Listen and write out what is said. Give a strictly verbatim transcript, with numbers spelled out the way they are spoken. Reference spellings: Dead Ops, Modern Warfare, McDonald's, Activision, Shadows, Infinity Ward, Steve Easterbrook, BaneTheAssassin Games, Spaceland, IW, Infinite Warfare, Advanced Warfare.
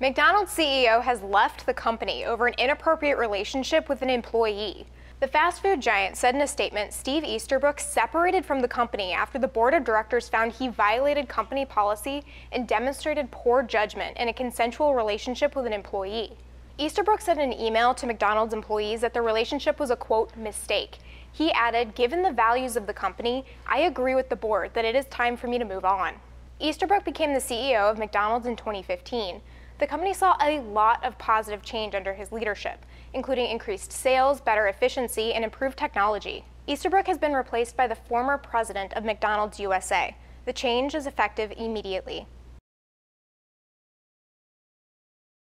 McDonald's C E O has left the company over an inappropriate relationship with an employee. The fast food giant said in a statement Steve Easterbrook separated from the company after the board of directors found he violated company policy and demonstrated poor judgment in a consensual relationship with an employee. Easterbrook said in an email to McDonald's employees that the relationship was a, quote, mistake. He added, "Given the values of the company, I agree with the board that it is time for me to move on." Easterbrook became the C E O of McDonald's in twenty fifteen. The company saw a lot of positive change under his leadership, including increased sales, better efficiency, and improved technology. Easterbrook has been replaced by the former president of McDonald's U S A. The change is effective immediately.